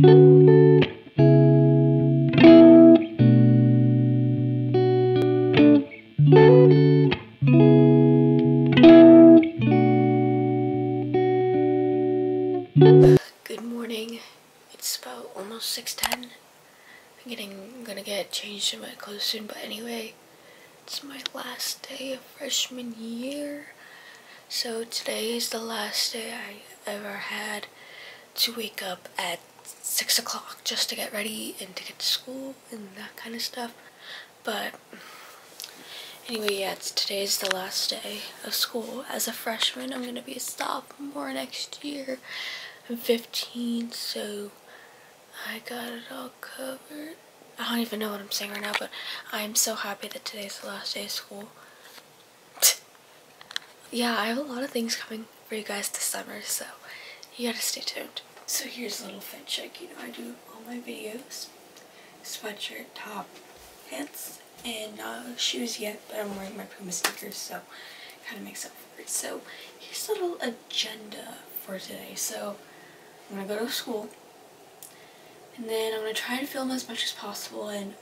Good morning. It's about almost 6:10. I'm gonna get changed in my clothes soon, but anyway, it's my last day of freshman year. So today is the last day I ever had to wake up at 6 o'clock just to get ready and to get to school and that kind of stuff. But anyway, yeah, today's the last day of school. As a freshman, I'm gonna be a sophomore next year. I'm 15, so I got it all covered. I don't even know what I'm saying right now, but I'm so happy that today's the last day of school. Yeah, I have a lot of things coming for you guys this summer, so you gotta stay tuned. So here's a little fit check. You know, I do all my videos, sweatshirt, top, pants, and not shoes yet, but I'm wearing my Puma sneakers, so it kind of makes up for it. So here's a little agenda for today. So I'm gonna go to school, and then I'm gonna try and film as much as possible in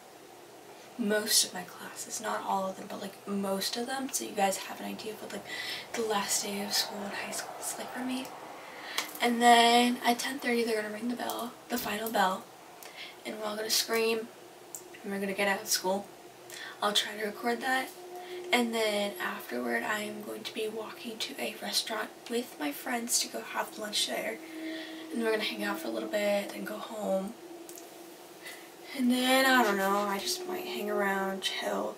most of my classes, not all of them, but like most of them, so you guys have an idea of what like the last day of school in high school is like for me. And then at 10:30 they're gonna ring the bell, the final bell, and we're all gonna scream and we're gonna get out of school. I'll try to record that, and then afterward I am going to be walking to a restaurant with my friends to go have lunch there, and we're gonna hang out for a little bit and go home. And then, I don't know, I just might hang around, chill,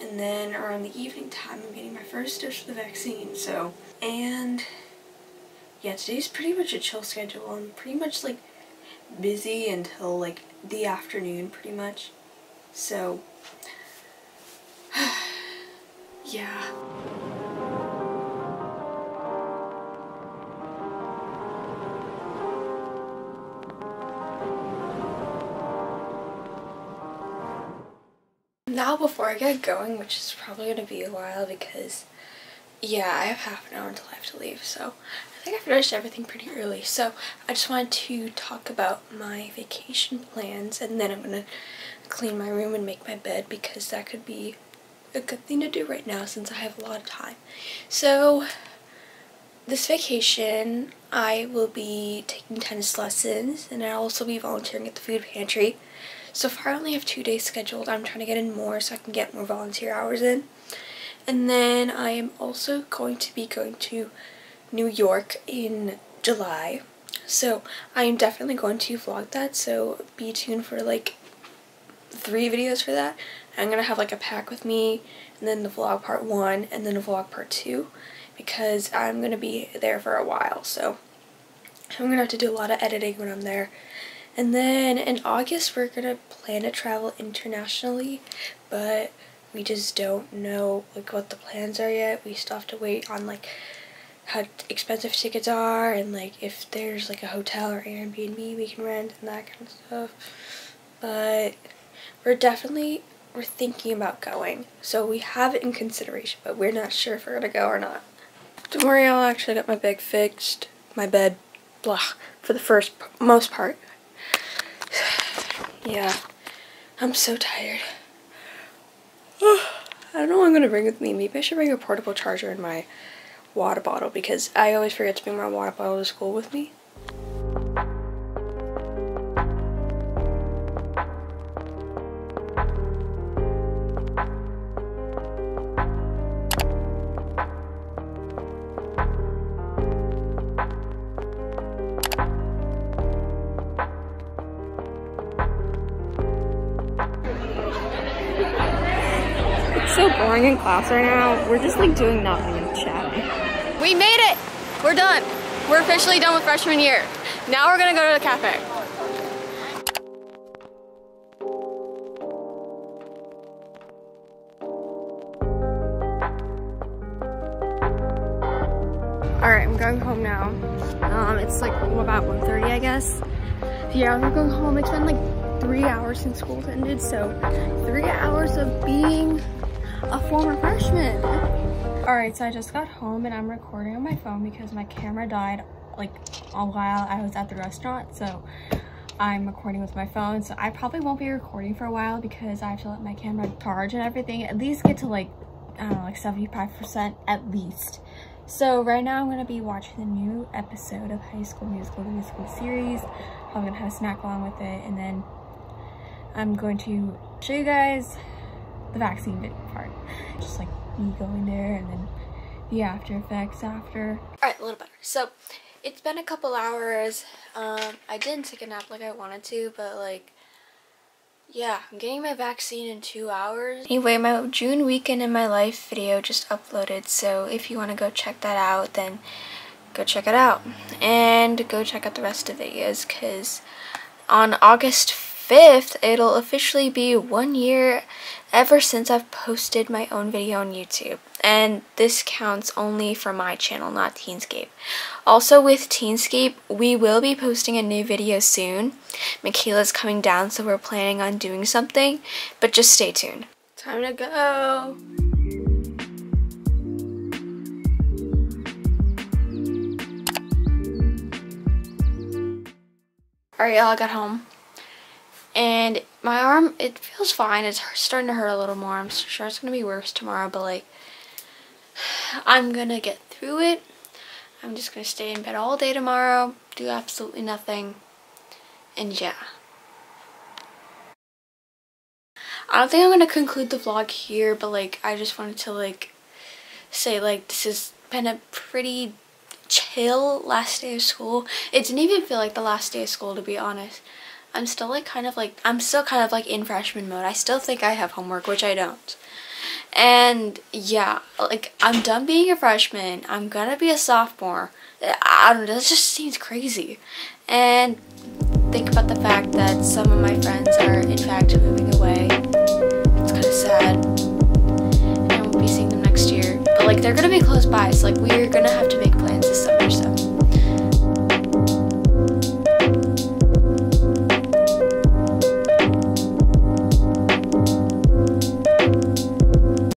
and then around the evening time I'm getting my first dose of the vaccine, so. And yeah, today's pretty much a chill schedule. I'm pretty much like busy until like the afternoon pretty much, so yeah. Now before I get going, which is probably going to be a while because, yeah, I have half an hour until I have to leave, so I think I finished everything pretty early. So I just wanted to talk about my vacation plans, and then I'm going to clean my room and make my bed because that could be a good thing to do right now since I have a lot of time. So this vacation, I will be taking tennis lessons, and I'll also be volunteering at the food pantry. So far I only have 2 days scheduled. I'm trying to get in more so I can get more volunteer hours in. And then I am also going to be going to New York in July. So I am definitely going to vlog that, so be tuned for like 3 videos for that. I'm going to have like a pack with me, and then the vlog part 1, and then a vlog part 2, because I'm going to be there for a while. So I'm going to have to do a lot of editing when I'm there. And then in August we're gonna plan to travel internationally, but we just don't know like what the plans are yet. We still have to wait on like how expensive tickets are, and like if there's like a hotel or Airbnb we can rent and that kind of stuff. But we're thinking about going. So we have it in consideration, but we're not sure if we're gonna go or not. Don't worry, I'll actually get my bed fixed, my bed, blah, for the most part. Yeah, I'm so tired. I don't know what I'm gonna bring with me. Maybe I should bring a portable charger in my water bottle, because I always forget to bring my water bottle to school with me. So boring in class right now. We're just like doing nothing and chatting. We made it! We're done. We're officially done with freshman year. Now we're gonna go to the cafe. Alright, I'm going home now. It's like about 1:30, I guess. Yeah, we're going home. It's been like 3 hours since school's ended, so 3 hours of being a former freshman. Alright, so I just got home and I'm recording on my phone because my camera died like a while I was at the restaurant, so I'm recording with my phone, so I probably won't be recording for a while because I have to let my camera charge and everything, at least get to like, I don't know, like 75% at least. So right now I'm gonna be watching the new episode of High School Musical, the musical series. I'm gonna have a snack along with it, and then I'm going to show you guys the vaccine part. Just like me going there and then the after effects after. Alright, a little better. So it's been a couple hours. I didn't take a nap like I wanted to, but like, yeah, I'm getting my vaccine in 2 hours. Anyway, my June weekend in my life video just uploaded, so if you want to go check that out, then go check it out. And go check out the rest of the videos, because on August 5th, it'll officially be 1 year ever since I've posted my own video on YouTube. And this counts only for my channel, not Teenscape. Also with Teenscape, we will be posting a new video soon. Michaela's coming down, so we're planning on doing something, but just stay tuned. Time to go! Alright y'all, I got home. And my arm, it feels fine. It's starting to hurt a little more. I'm sure it's going to be worse tomorrow, but like, I'm gonna get through it. I'm just gonna stay in bed all day tomorrow, do absolutely nothing, and yeah. I don't think I'm gonna conclude the vlog here, but like, I just wanted to like say like this has been a pretty chill last day of school. It didn't even feel like the last day of school, to be honest. I'm still like kind of like in freshman mode. I still think I have homework, which I don't. And yeah, like, I'm done being a freshman. I'm gonna be a sophomore. I don't know, this just seems crazy. And think about the fact that some of my friends are in fact moving away. It's kind of sad. And we'll be seeing them next year. But like, they're gonna be close by, so like, we're gonna have to make